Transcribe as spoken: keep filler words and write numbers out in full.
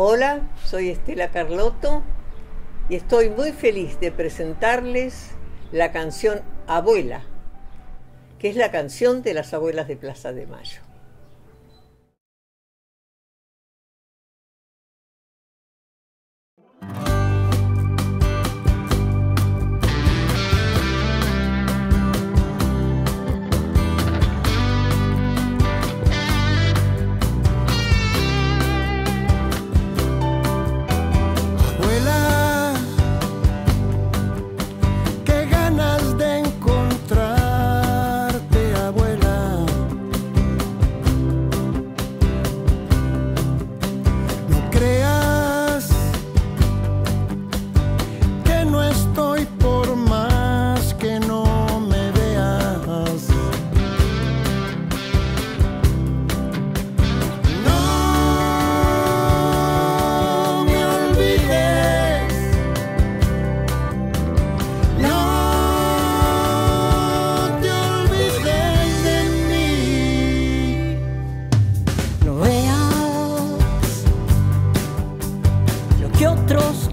Hola, soy Estela Carlotto y estoy muy feliz de presentarles la canción Abuela, que es la canción de las Abuelas de Plaza de Mayo. Que otros